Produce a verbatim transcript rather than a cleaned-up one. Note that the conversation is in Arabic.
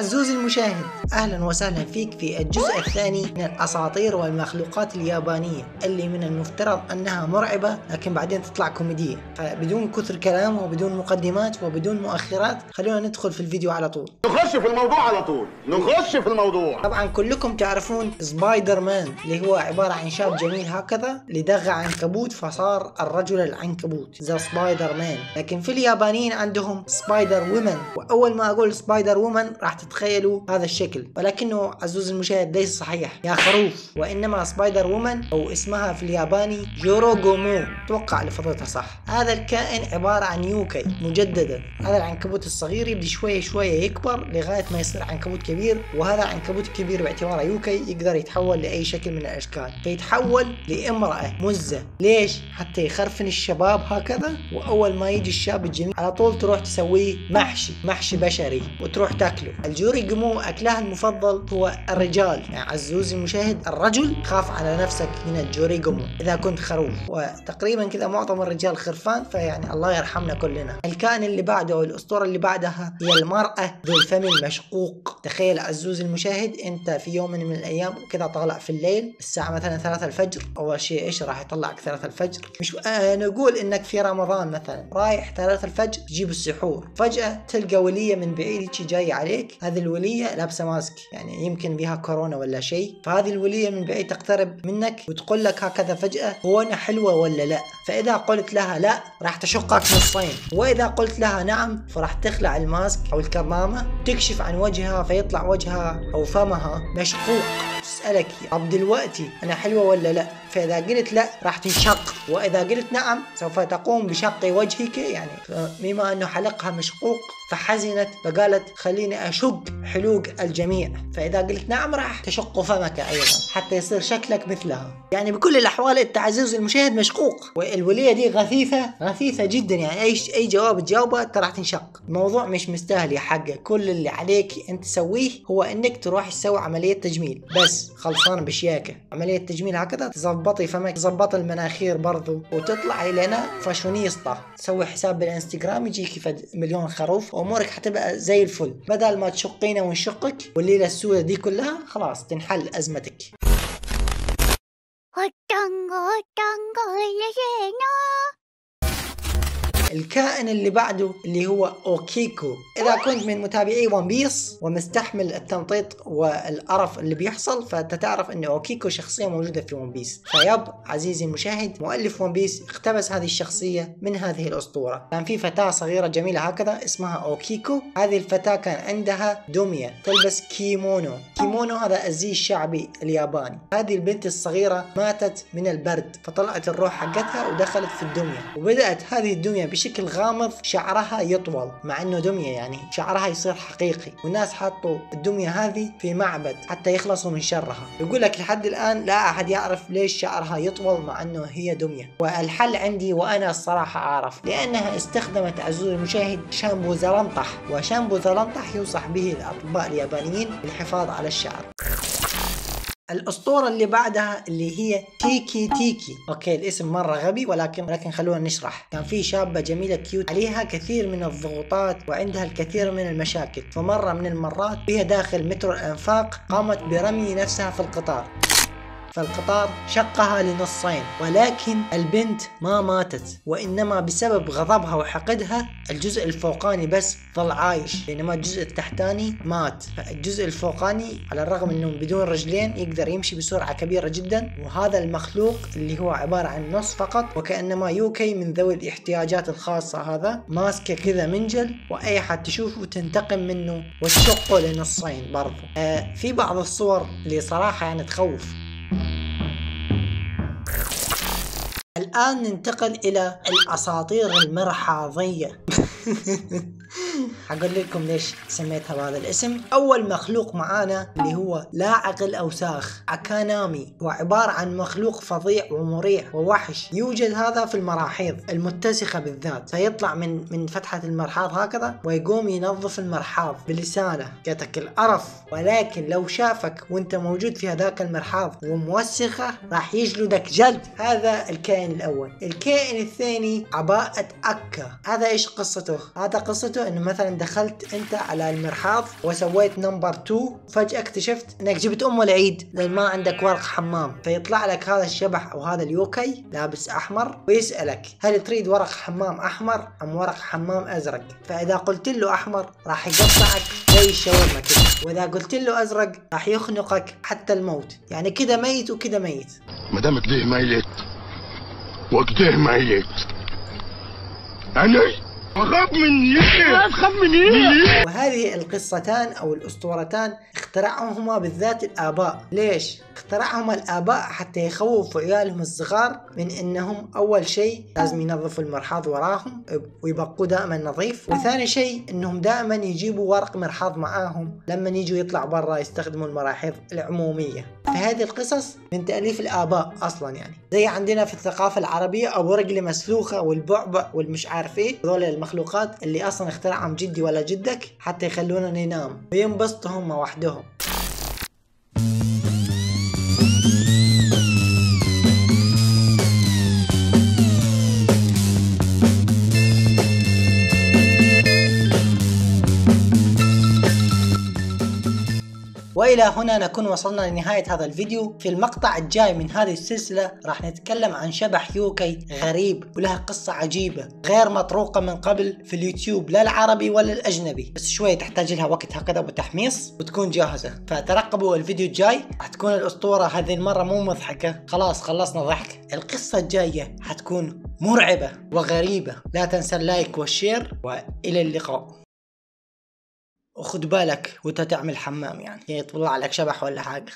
عزوزي المشاهد، أهلا وسهلا فيك في الجزء الثاني من الأساطير والمخلوقات اليابانية اللي من المفترض أنها مرعبة لكن بعدين تطلع كوميدية. فبدون كثر كلام وبدون مقدمات وبدون مؤخرات خلونا ندخل في الفيديو على طول، نخش في الموضوع على طول نخش في الموضوع. طبعا كلكم تعرفون سبايدر مان اللي هو عبارة عن شاب جميل هكذا اللي دغى عنكبوت فصار الرجل العنكبوت ذا سبايدر مان، لكن في اليابانيين عندهم سبايدر وومن، وأول ما أقول سبايدر وومن راح تتخيلوا هذا الشكل، ولكنه عزوز المشاهد ليس صحيح يا خروف، وإنما سبايدر وومن أو اسمها في الياباني جورو-gumo، توقع لفظتها صح. هذا الكائن عبارة عن يوكاي مجددا، هذا العنكبوت الصغير يبدي شوية شوية يكبر لغاية ما يصير عنكبوت كبير، وهذا العنكبوت الكبير باعتباره يوكاي يقدر يتحول لأي شكل من الأشكال، فيتحول لامرأة مزة، ليش؟ حتى يخرفن الشباب هكذا، وأول ما يجي الشاب الجميل على طول تروح تسويه محشي، محشي بشري وتروح تاكله. الجوري-gumo أكلها المفضل هو الرجال، يعني عزوزي المشاهد الرجل خاف على نفسك من الجوري-gumo إذا كنت خروف، وتقريبا كذا معظم الرجال خرفان، فيعني الله يرحمنا كلنا. الكائن اللي بعده والأسطورة اللي بعدها هي المرأة ذو الفم المشقوق. تخيل عزوزي المشاهد أنت في يوم من الأيام كذا طالع في الليل الساعة مثلا ثلاثة الفجر، أول شيء إيش راح يطلعك ثلاثة الفجر؟ مش آه نقول إنك في رمضان مثلا رايح ثلاثة الفجر تجيب السحور، فجأة تلقى ولية من بعيد شي جاي عليك، هذه الولية لابسة ماسك يعني يمكن بها كورونا ولا شيء، فهذه الولية من بعيد تقترب منك وتقول لك هكذا فجأة هو أنا حلوة ولا لا؟ فإذا قلت لها لا راح تشقك نصين، وإذا قلت لها نعم فراح تخلع الماسك أو الكمامة، تكشف عن وجهها فيطلع وجهها أو فمها مشقوق، تسألك يا عبد دلوقتي أنا حلوة ولا لا؟ فإذا قلت لا راح تنشق، وإذا قلت نعم سوف تقوم بشق وجهك، يعني بما أنه حلقها مشقوق فحزنت فقالت خليني أشق حلوق الجميع، فإذا قلت نعم راح تشق فمك أيضا حتى يصير شكلك مثلها. يعني بكل الأحوال أنت عزيزي المشاهد مشقوق، والولية دي غثيثة غثيثة جدا، يعني أي أي جواب تجاوبه أنت راح تنشق. الموضوع مش مستاهل يا حقه، كل اللي عليك أنت تسويه هو أنك تروح تسوي عملية تجميل، بس خلصان بشياكة عملية تجميل هكذا، تظبطي فمك تظبطي المناخير برضو وتطلعي لنا فاشونيستا، تسوي حساب بالانستغرام يجيكي فد مليون خروف وامورك حتبقى زي الفل، بدل ما تشقينا ونشقك والليله السوداء دي كلها خلاص تنحل ازمتك. الكائن اللي بعده اللي هو أوكيكو، إذا كنت من متابعي ون بيس ومستحمل التمطيط والقرف اللي بيحصل فأنت تعرف أن أوكيكو شخصية موجودة في ون بيس، فيب عزيزي المشاهد مؤلف ون بيس اقتبس هذه الشخصية من هذه الأسطورة. كان في فتاة صغيرة جميلة هكذا اسمها أوكيكو، هذه الفتاة كان عندها دمية تلبس كيمونو، كيمونو هذا الزي الشعبي الياباني، هذه البنت الصغيرة ماتت من البرد فطلعت الروح حقتها ودخلت في الدمية، وبدأت هذه الدمية بشكل غامض شعرها يطول مع انه دمية، يعني شعرها يصير حقيقي، والناس حطوا الدمية هذه في معبد حتى يخلصوا من شرها. يقول لك لحد الان لا احد يعرف ليش شعرها يطول مع انه هي دمية، والحل عندي وانا الصراحة اعرف، لانها استخدمت عزوزي المشاهد شامبو زلنطح، وشامبو زلنطح ينصح به الاطباء اليابانيين للحفاظ على الشعر. الأسطورة اللي بعدها اللي هي تيكي تيكي، أوكي الاسم مرة غبي ولكن ولكن خلونا نشرح. كان في شابة جميلة كيوت عليها كثير من الضغوطات وعندها الكثير من المشاكل، فمرة من المرات بها داخل مترو الأنفاق قامت برمي نفسها في القطار، فالقطار شقها لنصين، ولكن البنت ما ماتت، وإنما بسبب غضبها وحقدها الجزء الفوقاني بس ظل عايش، بينما الجزء التحتاني مات. فالجزء الفوقاني على الرغم أنه بدون رجلين يقدر يمشي بسرعة كبيرة جدا، وهذا المخلوق اللي هو عبارة عن نص فقط وكأنما يوكي من ذوي الاحتياجات الخاصة، هذا ماسكة كذا منجل وأي حد تشوفه تنتقم منه وتشقه لنصين برضه. آه في بعض الصور اللي صراحة يعني تخوف. الآن ننتقل إلى الأساطير المرحاضية. هقول لكم ليش سميتها بهذا الاسم. أول مخلوق معانا اللي هو لاعق الأوساخ أكانامي، هو عبارة عن مخلوق فظيع ومريع ووحش، يوجد هذا في المراحيض المتسخة بالذات، فيطلع من من فتحة المرحاض هكذا ويقوم ينظف المرحاض بلسانه، جاتك القرف، ولكن لو شافك وانت موجود في هذاك المرحاض وموسخة راح يجلدك جلد. هذا الكائن الأول. الكائن الثاني عباءة أكا، هذا ايش قصته؟ هذا قصته فكرته انه مثلا دخلت انت على المرحاض وسويت نمبر اتنين، فجأة اكتشفت انك جبت امه العيد لان ما عندك ورق حمام، فيطلع لك هذا الشبح او هذا اليوكي لابس احمر ويسألك هل تريد ورق حمام احمر ام ورق حمام ازرق؟ فاذا قلت له احمر راح يقطعك زي الشاورما كده، واذا قلت له ازرق راح يخنقك حتى الموت، يعني كده ميت وكده ميت. مدام كده ميت وكده ميت انا اخاف من ايه؟ اخاف من ايه؟ وهذه القصتان او الاسطورتان اخترعهما بالذات الاباء، ليش؟ اخترعهما الاباء حتى يخوفوا عيالهم الصغار من انهم اول شيء لازم ينظفوا المرحاض وراهم ويبقوا دائما نظيف، وثاني شيء انهم دائما يجيبوا ورق مرحاض معاهم لما يجوا يطلعوا برا يستخدموا المراحيض العموميه، فهذه القصص من تاليف الاباء اصلا، يعني زي عندنا في الثقافه العربيه ابو رجل مسلوخه والبعبع والمش عارف ايه، هذول المخلوقات اللي اصلا اخترعهم جدي ولا جدك حتى يخلونا ننام وينبسطوا هم وحدهم. وإلى هنا نكون وصلنا لنهاية هذا الفيديو. في المقطع الجاي من هذه السلسلة راح نتكلم عن شبح يوكي غريب ولها قصة عجيبة غير مطروقة من قبل في اليوتيوب، لا العربي ولا الأجنبي، بس شوية تحتاج لها وقت هكذا وتحميص وتكون جاهزة، فترقبوا الفيديو الجاي. راح تكون الأسطورة هذه المرة مو مضحكة، خلاص خلصنا ضحك، القصة الجاية حتكون مرعبة وغريبة. لا تنسى اللايك والشير، وإلى اللقاء. وخد بالك وانت تعمل حمام، يعني يطلع لك شبح ولا حاجة.